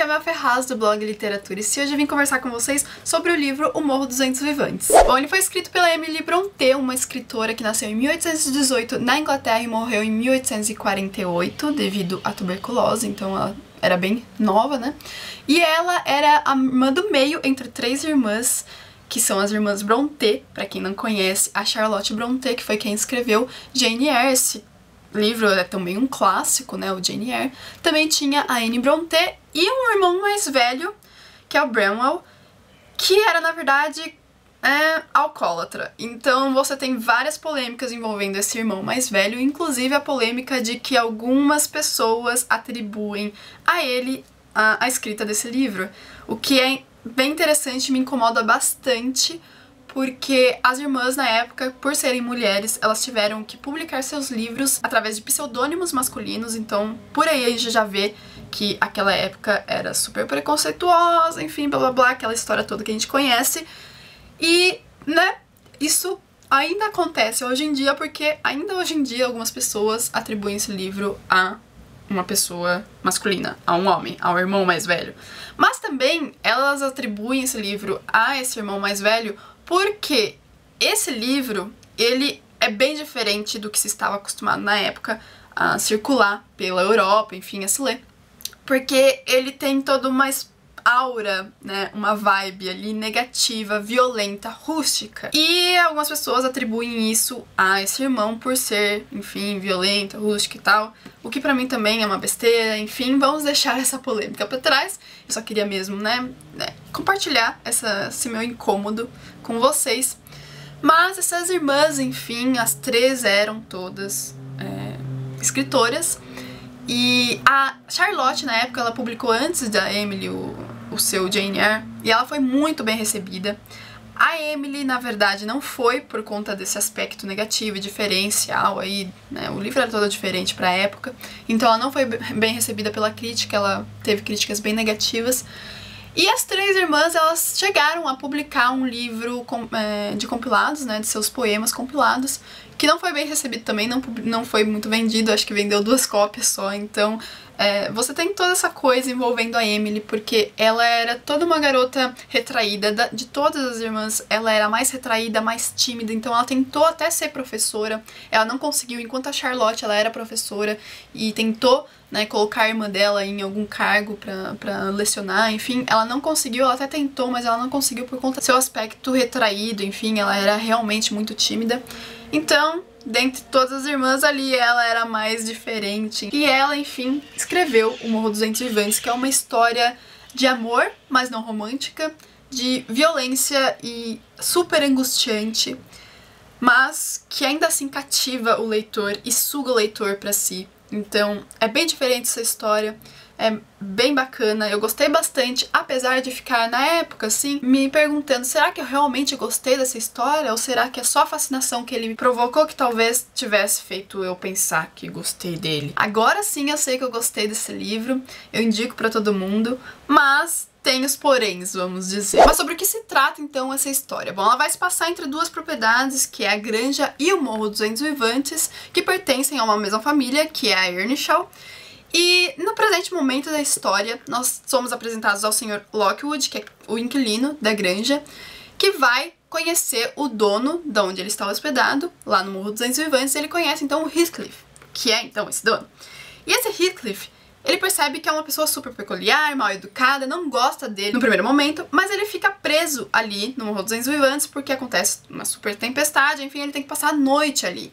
aqui é a Mel Ferraz do blog Literatura, e se hoje eu vim conversar com vocês sobre o livro O Morro dos Ventos Uivantes. Bom, ele foi escrito pela Emily Brontë, uma escritora que nasceu em 1818 na Inglaterra e morreu em 1848 devido à tuberculose, então ela era bem nova, né? E ela era a irmã do meio entre três irmãs, que são as irmãs Brontë, pra quem não conhece, a Charlotte Brontë, que foi quem escreveu Jane Eyre. Esse livro é também um clássico, né, o Jane Eyre. Também tinha a Anne Brontë e um irmão mais velho, que é o Branwell, que era, na verdade, alcoólatra. Então você tem várias polêmicas envolvendo esse irmão mais velho, inclusive a polêmica de que algumas pessoas atribuem a ele a escrita desse livro, o que é bem interessante, me incomoda bastante, porque as irmãs na época, por serem mulheres, elas tiveram que publicar seus livros através de pseudônimos masculinos, então por aí a gente já vê que aquela época era super preconceituosa, enfim, blá blá blá, aquela história toda que a gente conhece. E, né, isso ainda acontece hoje em dia, porque ainda hoje em dia algumas pessoas atribuem esse livro a uma pessoa masculina, a um homem, ao irmão mais velho. Mas também elas atribuem esse livro a esse irmão mais velho porque esse livro, ele é bem diferente do que se estava acostumado na época a circular pela Europa, enfim, a se ler. Porque ele tem toda uma aura, né, uma vibe ali negativa, violenta, rústica. E algumas pessoas atribuem isso a esse irmão por ser, enfim, violenta, rústica e tal, o que pra mim também é uma besteira, enfim, vamos deixar essa polêmica pra trás. Eu só queria mesmo, né compartilhar esse meu incômodo com vocês. Mas essas irmãs, enfim, as três eram todas escritoras. E a Charlotte, na época, ela publicou antes da Emily o seu Jane Eyre, e ela foi muito bem recebida. A Emily, na verdade, não foi por conta desse aspecto negativo e diferencial aí, né? O livro era todo diferente pra época, então ela não foi bem recebida pela crítica, ela teve críticas bem negativas. E as três irmãs, elas chegaram a publicar um livro de compilados, né, de seus poemas compilados, que não foi bem recebido também, não foi muito vendido, acho que vendeu 2 cópias só. Então você tem toda essa coisa envolvendo a Emily, porque ela era toda uma garota retraída, de todas as irmãs ela era a mais retraída, mais tímida, então ela tentou até ser professora, ela não conseguiu, enquanto a Charlotte ela era professora e tentou, né, colocar a irmã dela em algum cargo pra lecionar, enfim, ela não conseguiu, ela até tentou, mas ela não conseguiu por conta do seu aspecto retraído, enfim, ela era realmente muito tímida. Então, dentre todas as irmãs ali, ela era a mais diferente. E ela, enfim, escreveu O Morro dos Ventos Uivantes, que é uma história de amor, mas não romântica, de violência e super angustiante, mas que ainda assim cativa o leitor e suga o leitor pra si. Então é bem diferente essa história, é bem bacana, eu gostei bastante, apesar de ficar na época assim, me perguntando, será que eu realmente gostei dessa história? Ou será que é só a fascinação que ele me provocou que talvez tivesse feito eu pensar que gostei dele? Agora sim eu sei que eu gostei desse livro, eu indico pra todo mundo, mas tem os poréns, vamos dizer. Mas sobre o que se trata, então, essa história? Bom, ela vai se passar entre duas propriedades, que é a Granja e o Morro dos Ventos Uivantes, que pertencem a uma mesma família, que é a Earnshaw. E no presente momento da história, nós somos apresentados ao Sr. Lockwood, que é o inquilino da Granja, que vai conhecer o dono de onde ele está hospedado, lá no Morro dos Ventos Uivantes. Ele conhece, então, o Heathcliff, que é, então, esse dono. E esse Heathcliff, ele percebe que é uma pessoa super peculiar, mal educada, não gosta dele no primeiro momento, mas ele fica preso ali no Morro dos Ventos Uivantes porque acontece uma super tempestade, enfim, ele tem que passar a noite ali.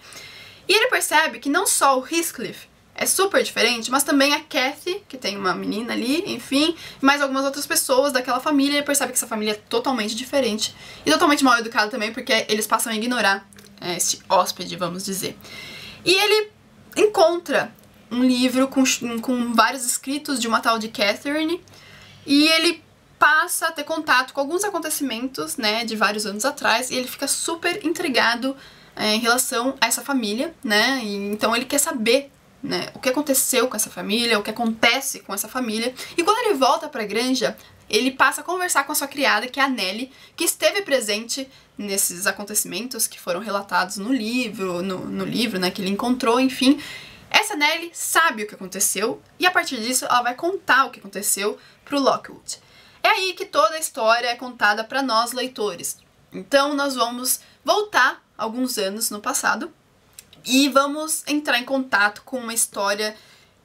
E ele percebe que não só o Heathcliff é super diferente, mas também a Kathy, que tem uma menina ali, enfim, e mais algumas outras pessoas daquela família. Ele percebe que essa família é totalmente diferente e totalmente mal educada também, porque eles passam a ignorar esse hóspede, vamos dizer. E ele encontra um livro com vários escritos de uma tal de Catherine, e ele passa a ter contato com alguns acontecimentos, né, de vários anos atrás, e ele fica super intrigado em relação a essa família, né, e então ele quer saber, né, o que aconteceu com essa família, o que acontece com essa família. E quando ele volta pra Granja, ele passa a conversar com a sua criada, que é a Nelly, que esteve presente nesses acontecimentos que foram relatados no livro, no livro, né, que ele encontrou, enfim. Essa Nelly sabe o que aconteceu e a partir disso ela vai contar o que aconteceu para o Lockwood. É aí que toda a história é contada para nós, leitores. Então nós vamos voltar alguns anos no passado e vamos entrar em contato com uma história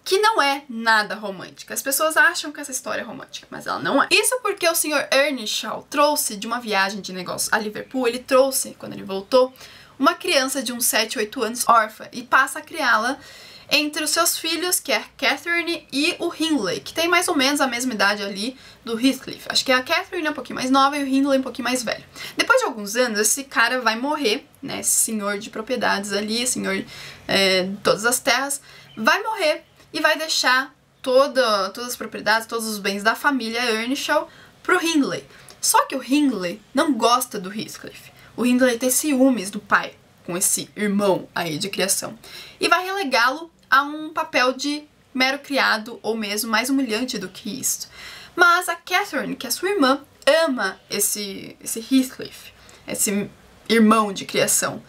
que não é nada romântica. As pessoas acham que essa história é romântica, mas ela não é. Isso porque o Sr. Earnshaw trouxe de uma viagem de negócios a Liverpool, ele trouxe, quando ele voltou, uma criança de uns 7, 8 anos órfã e passa a criá-la entre os seus filhos, que é a Catherine e o Hindley, que tem mais ou menos a mesma idade ali do Heathcliff. Acho que a Catherine é um pouquinho mais nova e o Hindley é um pouquinho mais velho. Depois de alguns anos, esse cara vai morrer, né, esse senhor de propriedades ali, senhor de todas as terras, vai morrer e vai deixar todas as propriedades, todos os bens da família Earnshaw pro Hindley. Só que o Hindley não gosta do Heathcliff. O Hindley tem ciúmes do pai com esse irmão aí de criação e vai relegá-lo a um papel de mero criado ou mesmo mais humilhante do que isso. Mas a Catherine, que é sua irmã, ama esse Heathcliff, esse irmão de criação.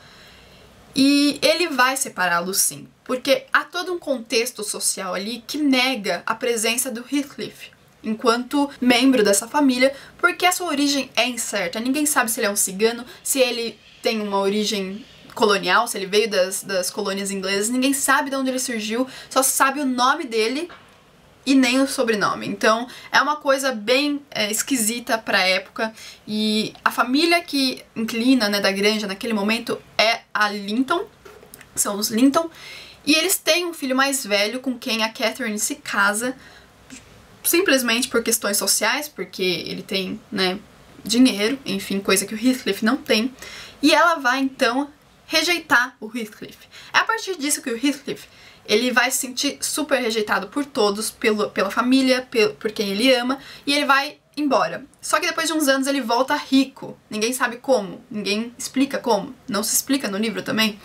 E ele vai separá-lo sim, porque há todo um contexto social ali que nega a presença do Heathcliff enquanto membro dessa família, porque a sua origem é incerta. Ninguém sabe se ele é um cigano, se ele tem uma origem colonial, se ele veio das colônias inglesas, ninguém sabe de onde ele surgiu, só sabe o nome dele e nem o sobrenome. Então é uma coisa bem esquisita para a época, e a família que inclina, né, da granja naquele momento é a Linton, são os Linton, e eles têm um filho mais velho com quem a Catherine se casa, simplesmente por questões sociais, porque ele tem, né, dinheiro, enfim, coisa que o Heathcliff não tem, e ela vai então rejeitar o Heathcliff. É a partir disso que o Heathcliff ele vai se sentir super rejeitado por todos, pela família, por quem ele ama, e ele vai embora. Só que depois de uns anos ele volta rico, ninguém sabe como, ninguém explica como, não se explica no livro também,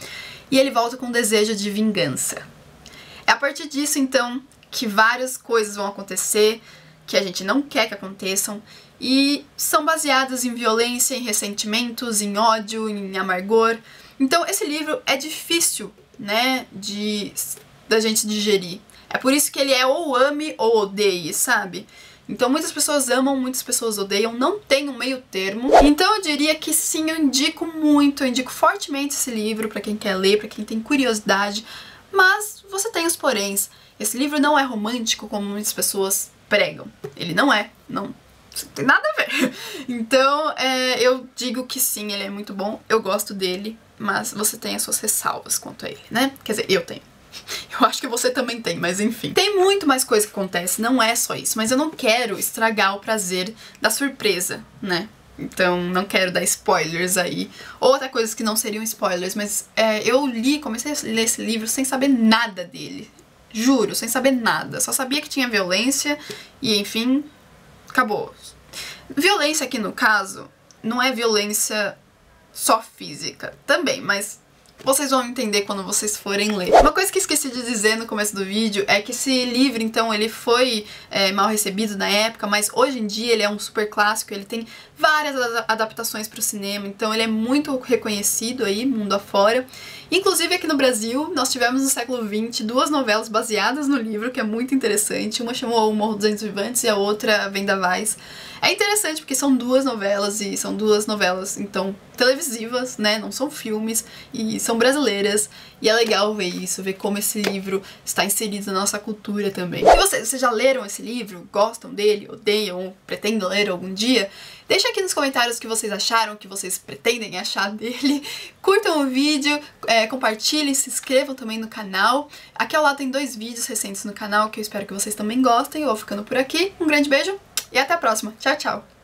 e ele volta com um desejo de vingança. É a partir disso, então, que várias coisas vão acontecer que a gente não quer que aconteçam e são baseadas em violência, em ressentimentos, em ódio, em amargor. Então esse livro é difícil, né, da gente digerir. É por isso que ele é ou ame ou odeie, sabe? Então muitas pessoas amam, muitas pessoas odeiam, não tem um meio termo. Então eu diria que sim, eu indico muito, eu indico fortemente esse livro para quem quer ler, para quem tem curiosidade, mas você tem os poréns. Esse livro não é romântico como muitas pessoas pregam. Ele não é, não tem nada a ver. Então eu digo que sim, ele é muito bom, eu gosto dele, mas você tem as suas ressalvas quanto a ele, né? Quer dizer, eu tenho. Eu acho que você também tem, mas enfim. Tem muito mais coisa que acontece, não é só isso, mas eu não quero estragar o prazer da surpresa, né? Então não quero dar spoilers aí, ou até coisas que não seriam spoilers, mas eu comecei a ler esse livro sem saber nada dele. Juro, sem saber nada. Só sabia que tinha violência e, enfim, acabou. Violência aqui, no caso, não é violência só física também, mas vocês vão entender quando vocês forem ler. Uma coisa que esqueci de dizer no começo do vídeo é que esse livro, então, ele foi mal recebido na época, mas hoje em dia ele é um super clássico, ele tem várias adaptações para o cinema, então ele é muito reconhecido aí, mundo afora. Inclusive aqui no Brasil, nós tivemos no século XX duas novelas baseadas no livro, que é muito interessante. Uma chamou O Morro dos Ventos Uivantes e a outra Vendavais. É interessante porque são duas novelas, e são duas novelas, então, televisivas, né, não são filmes, e são brasileiras, e é legal ver isso, ver como esse livro está inserido na nossa cultura também. Se vocês já leram esse livro, gostam dele, odeiam, ou pretendem ler algum dia, deixa aqui nos comentários o que vocês acharam, o que vocês pretendem achar dele. Curtam o vídeo, compartilhem, se inscrevam também no canal. Aqui ao lado tem dois vídeos recentes no canal que eu espero que vocês também gostem. Eu vou ficando por aqui, um grande beijo e até a próxima. Tchau, tchau!